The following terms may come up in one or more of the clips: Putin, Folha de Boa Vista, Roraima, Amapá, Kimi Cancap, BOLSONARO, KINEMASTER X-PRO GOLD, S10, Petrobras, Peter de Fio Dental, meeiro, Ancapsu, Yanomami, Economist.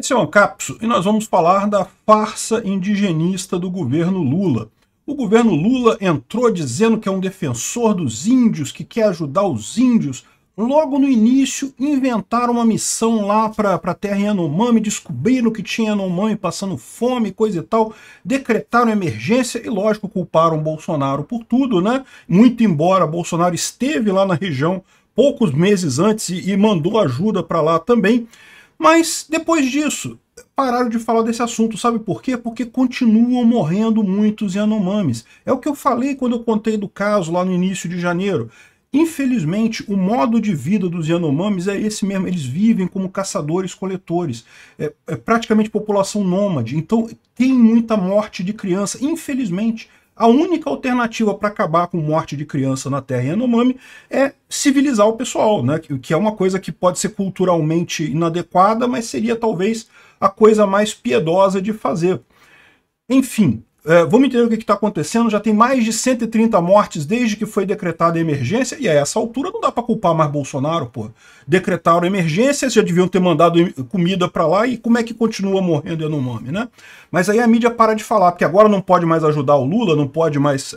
Esse é o Ancapsu e nós vamos falar da farsa indigenista do governo Lula. O governo Lula entrou dizendo que é um defensor dos índios, que quer ajudar os índios. Logo no início, inventaram uma missão lá para a terra Yanomami, descobriram que tinha Yanomami passando fome, coisa e tal, decretaram emergência e, lógico, culparam Bolsonaro por tudo, né? Muito embora Bolsonaro esteve lá na região poucos meses antes e mandou ajuda para lá também. Mas, depois disso, pararam de falar desse assunto, sabe por quê? Porque continuam morrendo muitos Yanomamis. É o que eu falei quando eu contei do caso lá no início de janeiro. Infelizmente, o modo de vida dos Yanomamis é esse mesmo. Eles vivem como caçadores-coletores. É praticamente população nômade. Então, tem muita morte de criança. Infelizmente, a única alternativa para acabar com morte de criança na terra Yanomami é civilizar o pessoal, né? Que é uma coisa que pode ser culturalmente inadequada, mas seria talvez a coisa mais piedosa de fazer. Enfim. Vamos entender o que está acontecendo. Já tem mais de 130 mortes desde que foi decretada a emergência, e a essa altura não dá para culpar mais Bolsonaro, pô. Decretaram a emergência, já deviam ter mandado comida para lá, e como é que continua morrendo Yanomami, né? Mas aí a mídia para de falar, porque agora não pode mais ajudar o Lula, não pode mais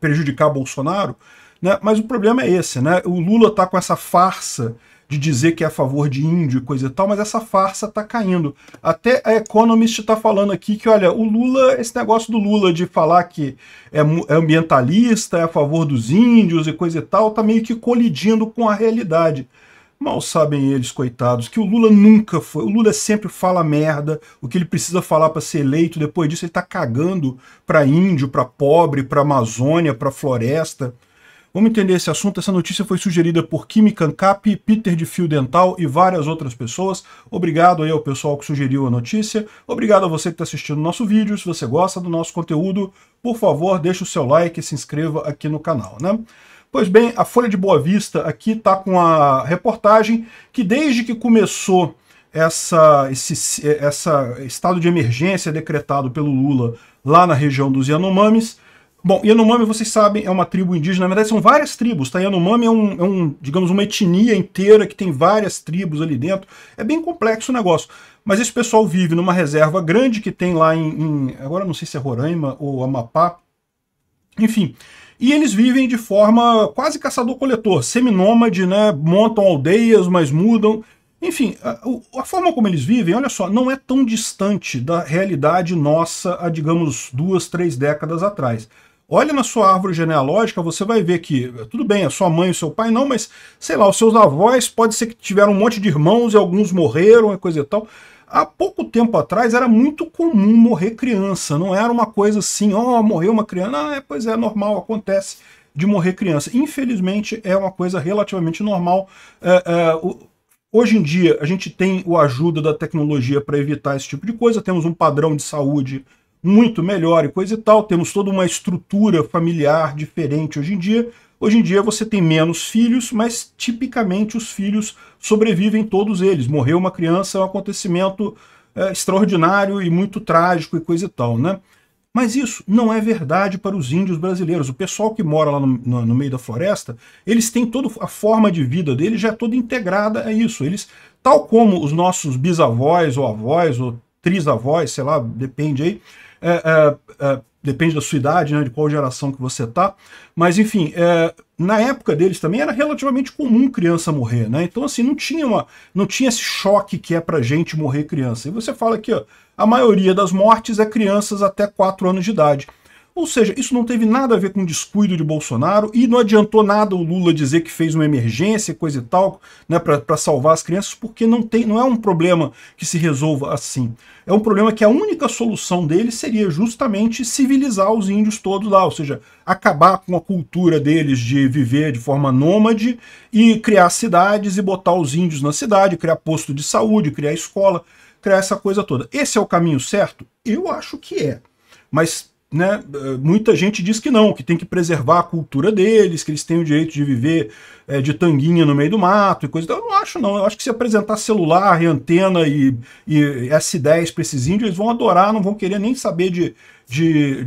prejudicar Bolsonaro, né? Mas o problema é esse, né? O Lula está com essa farsa de dizer que é a favor de índio e coisa e tal, mas essa farsa tá caindo. Até a Economist tá falando aqui que, olha, o Lula, esse negócio do Lula de falar que é ambientalista, é a favor dos índios e coisa e tal, tá meio que colidindo com a realidade. Mal sabem eles, coitados, que o Lula nunca foi. O Lula sempre fala merda, o que ele precisa falar para ser eleito, depois disso ele tá cagando pra índio, pra pobre, pra Amazônia, pra floresta. Vamos entender esse assunto. Essa notícia foi sugerida por Kimi Cancap, Peter de Fio Dental e várias outras pessoas. Obrigado aí ao pessoal que sugeriu a notícia. Obrigado a você que está assistindo o nosso vídeo. Se você gosta do nosso conteúdo, por favor, deixa o seu like e se inscreva aqui no canal, né? Pois bem, a Folha de Boa Vista aqui está com a reportagem que desde que começou esse estado de emergência decretado pelo Lula lá na região dos Yanomamis. Bom, Yanomami, vocês sabem, é uma tribo indígena, na verdade são várias tribos, tá? Yanomami digamos, uma etnia inteira que tem várias tribos ali dentro. É bem complexo o negócio. Mas esse pessoal vive numa reserva grande que tem lá agora não sei se é Roraima ou Amapá, enfim. E eles vivem de forma quase caçador-coletor, seminômade, né? Montam aldeias, mas mudam. Enfim, a forma como eles vivem, olha só, não é tão distante da realidade nossa há, digamos, 2, 3 décadas atrás. Olha na sua árvore genealógica, você vai ver que, tudo bem, a sua mãe e o seu pai não, mas, sei lá, os seus avós pode ser que tiveram um monte de irmãos e alguns morreram e coisa e tal. Há pouco tempo atrás era muito comum morrer criança, não era uma coisa assim, ó, morreu uma criança, ah, pois é, normal, acontece de morrer criança. Infelizmente é uma coisa relativamente normal. Hoje em dia a gente tem a ajuda da tecnologia para evitar esse tipo de coisa, temos um padrão de saúde muito melhor e coisa e tal, temos toda uma estrutura familiar diferente hoje em dia. Hoje em dia você tem menos filhos, mas tipicamente os filhos sobrevivem todos eles. Morreu uma criança é um acontecimento extraordinário e muito trágico e coisa e tal, né? Mas isso não é verdade para os índios brasileiros. O pessoal que mora lá no meio da floresta, eles têm toda a forma de vida deles já toda integrada a isso. Eles, tal como os nossos bisavós ou avós ou trisavós, sei lá, depende aí, depende da sua idade, né, de qual geração que você tá, mas enfim, na época deles também era relativamente comum criança morrer, né? Então assim, não tinha esse choque que é pra gente morrer criança. E você fala aqui, ó, a maioria das mortes é crianças até 4 anos de idade. Ou seja, isso não teve nada a ver com o descuido de Bolsonaro e não adiantou nada o Lula dizer que fez uma emergência, coisa e tal, né, para salvar as crianças, porque não é um problema que se resolva assim. É um problema que a única solução dele seria justamente civilizar os índios todos lá, ou seja, acabar com a cultura deles de viver de forma nômade e criar cidades e botar os índios na cidade, criar posto de saúde, criar escola, criar essa coisa toda. Esse é o caminho certo? Eu acho que é, mas... né? Muita gente diz que não, que tem que preservar a cultura deles, que eles têm o direito de viver de tanguinha no meio do mato e coisa. Eu não acho não, eu acho que se apresentar celular e antena e S10 para esses índios, eles vão adorar, não vão querer nem saber de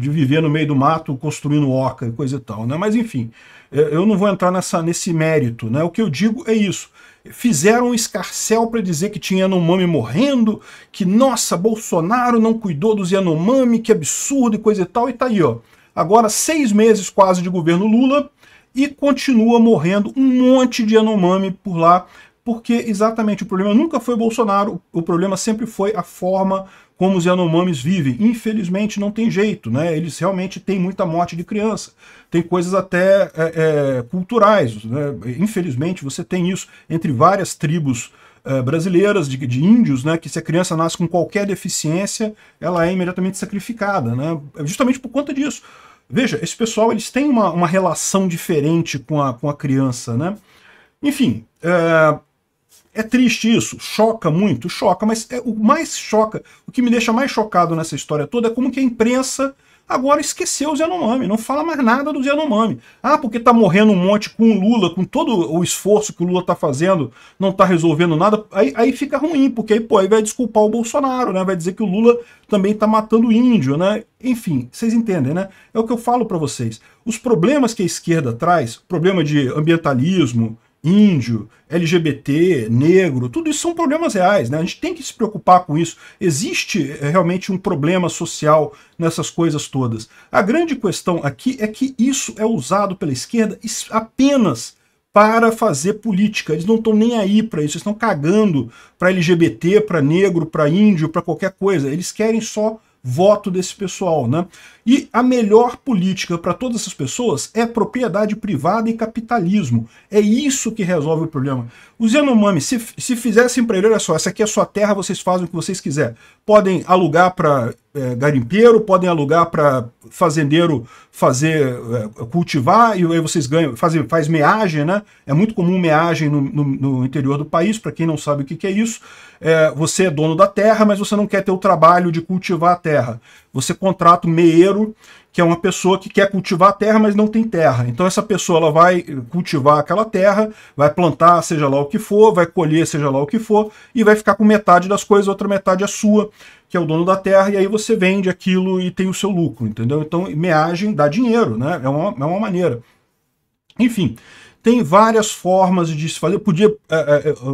viver no meio do mato construindo oca e coisa e tal, né? Mas enfim, eu não vou entrar nesse mérito, né? O que eu digo é isso. fizeram um escarcéu para dizer que tinha Yanomami morrendo, que, nossa, Bolsonaro não cuidou dos Yanomami, que absurdo e coisa e tal, e tá aí, ó. Agora, 6 meses quase de governo Lula, e continua morrendo um monte de Yanomami por lá, porque exatamente o problema nunca foi Bolsonaro, o problema sempre foi a forma como os Yanomamis vivem. Infelizmente não tem jeito, né? Eles realmente têm muita morte de criança, tem coisas até culturais, né? Infelizmente você tem isso entre várias tribos brasileiras, de índios, né, que se a criança nasce com qualquer deficiência, ela é imediatamente sacrificada, né? Justamente por conta disso. Veja, esse pessoal eles têm uma relação diferente com a criança, né? Enfim, é triste isso, choca muito, choca, mas o mais choca, o que me deixa mais chocado nessa história toda é como que a imprensa agora esqueceu os Yanomami, não fala mais nada dos Yanomami. Ah, porque tá morrendo um monte com o Lula, com todo o esforço que o Lula tá fazendo, não tá resolvendo nada, aí fica ruim, porque aí, pô, aí vai desculpar o Bolsonaro, né? Vai dizer que o Lula também tá matando o índio, né? Enfim, vocês entendem, né? É o que eu falo pra vocês. Os problemas que a esquerda traz, problema de ambientalismo, índio, LGBT, negro, tudo isso são problemas reais, né? A gente tem que se preocupar com isso. Existe realmente um problema social nessas coisas todas. A grande questão aqui é que isso é usado pela esquerda apenas para fazer política. Eles não estão nem aí para isso, eles estão cagando para LGBT, para negro, para índio, para qualquer coisa. Eles querem só voto desse pessoal, né? E a melhor política para todas essas pessoas é propriedade privada e capitalismo. É isso que resolve o problema. Os Yanomami, se fizessem para ele, olha só, essa aqui é sua terra, vocês fazem o que vocês quiserem. Podem alugar para garimpeiro, podem alugar para fazendeiro fazer, cultivar, e aí vocês ganham, faz meagem, né? É muito comum meagem no interior do país, para quem não sabe o que é isso. Você é dono da terra, mas você não quer ter o trabalho de cultivar a terra. Você contrata um meeiro, que é uma pessoa que quer cultivar a terra, mas não tem terra. Então essa pessoa ela vai cultivar aquela terra, vai plantar, seja lá o que for, vai colher, seja lá o que for, e vai ficar com metade das coisas, a outra metade é sua, que é o dono da terra, e aí você vende aquilo e tem o seu lucro, entendeu? Então meagem dá dinheiro, né? É uma maneira. Enfim, tem várias formas de se fazer.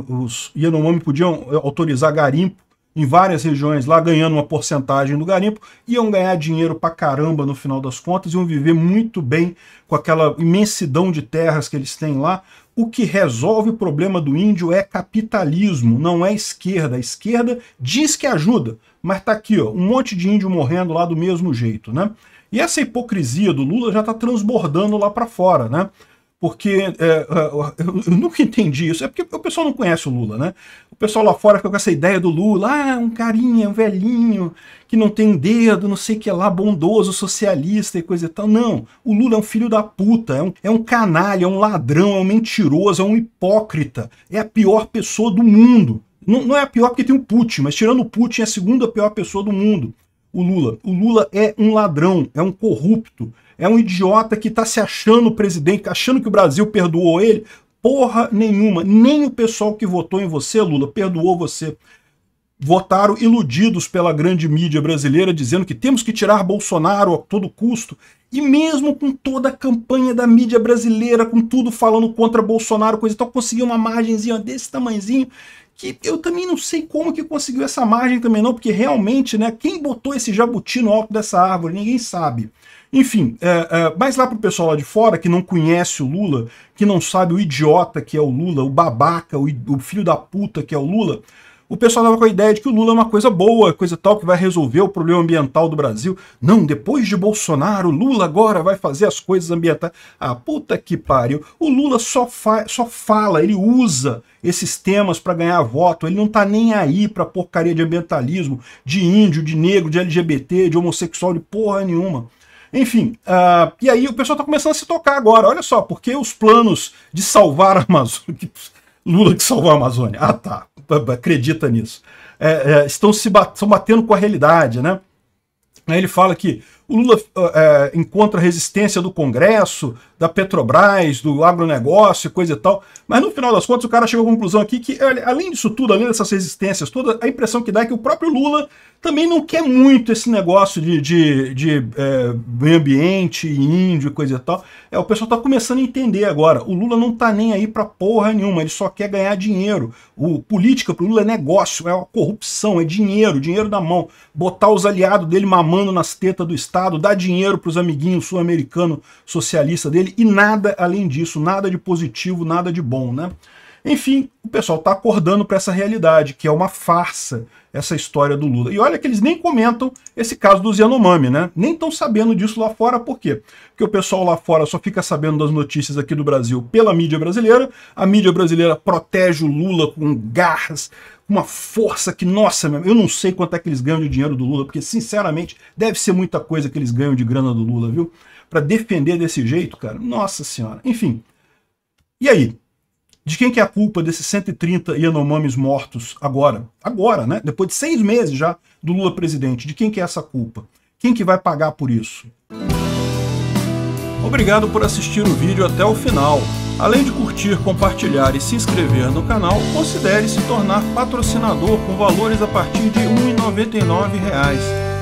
Os Yanomami podiam autorizar garimpo em várias regiões lá, ganhando uma porcentagem do garimpo, iam ganhar dinheiro pra caramba no final das contas, iam viver muito bem com aquela imensidão de terras que eles têm lá. O que resolve o problema do índio é capitalismo, não é esquerda. A esquerda diz que ajuda, mas tá aqui, ó, um monte de índio morrendo lá do mesmo jeito, né? E essa hipocrisia do Lula já tá transbordando lá pra fora, né? Porque eu nunca entendi isso. É porque o pessoal não conhece o Lula, né? O pessoal lá fora fica com essa ideia do Lula. Ah, um carinha, um velhinho, que não tem dedo, não sei o que lá, bondoso, socialista e coisa e tal. Não, o Lula é um filho da puta, é um canalha, é um ladrão, é um mentiroso, é um hipócrita. É a pior pessoa do mundo. Não é a pior porque tem o Putin, mas tirando o Putin é a segunda pior pessoa do mundo. O Lula. O Lula é um ladrão, é um corrupto. É um idiota que está se achando presidente, achando que o Brasil perdoou ele. Porra nenhuma. Nem o pessoal que votou em você, Lula, perdoou você. Votaram iludidos pela grande mídia brasileira, dizendo que temos que tirar Bolsonaro a todo custo. E mesmo com toda a campanha da mídia brasileira, com tudo falando contra Bolsonaro, coisa e tal, conseguiu uma margenzinha desse tamanhozinho, que eu também não sei como que conseguiu essa margem também não, porque realmente, né, quem botou esse jabuti no alto dessa árvore, ninguém sabe. Enfim, mas lá pro pessoal lá de fora, que não conhece o Lula, que não sabe o idiota que é o Lula, o babaca, o filho da puta que é o Lula, o pessoal tava com a ideia de que o Lula é uma coisa boa, coisa tal, que vai resolver o problema ambiental do Brasil. Não, depois de Bolsonaro, o Lula agora vai fazer as coisas ambientais. Ah, puta que pariu. O Lula só fala, ele usa esses temas para ganhar voto. Ele não tá nem aí pra porcaria de ambientalismo, de índio, de negro, de LGBT, de homossexual, de porra nenhuma. Enfim, e aí o pessoal tá começando a se tocar agora. Olha só, porque os planos de salvar a Amazônia... Lula que salvou a Amazônia. Ah, tá. Acredita nisso. Estão batendo com a realidade, né? Aí ele fala que O Lula encontra resistência do Congresso, da Petrobras, do agronegócio, coisa e tal. Mas no final das contas o cara chegou à conclusão aqui que, além disso tudo, além dessas resistências todas, a impressão que dá é que o próprio Lula também não quer muito esse negócio de meio ambiente, índio, coisa e tal. O pessoal tá começando a entender agora. O Lula não tá nem aí pra porra nenhuma, ele só quer ganhar dinheiro. Política pro Lula é negócio, é uma corrupção, é dinheiro, dinheiro na mão. Botar os aliados dele mamando nas tetas do Estado, dar dinheiro pros amiguinhos sul-americanos socialistas dele e nada além disso, nada de positivo, nada de bom, né? Enfim, o pessoal tá acordando para essa realidade, que é uma farsa, essa história do Lula. E olha que eles nem comentam esse caso dos Yanomami, né? Nem estão sabendo disso lá fora. Por quê? Porque o pessoal lá fora só fica sabendo das notícias aqui do Brasil pela mídia brasileira. A mídia brasileira protege o Lula com garras, com uma força que, nossa, eu não sei quanto é que eles ganham de dinheiro do Lula, porque, sinceramente, deve ser muita coisa que eles ganham de grana do Lula, viu? Para defender desse jeito, cara, nossa senhora. Enfim, e aí? De quem que é a culpa desses 130 Yanomamis mortos agora? Agora, né? Depois de 6 meses já do Lula presidente. De quem que é essa culpa? Quem que vai pagar por isso? Obrigado por assistir o vídeo até o final. Além de curtir, compartilhar e se inscrever no canal, considere se tornar patrocinador com valores a partir de R$ 1,99.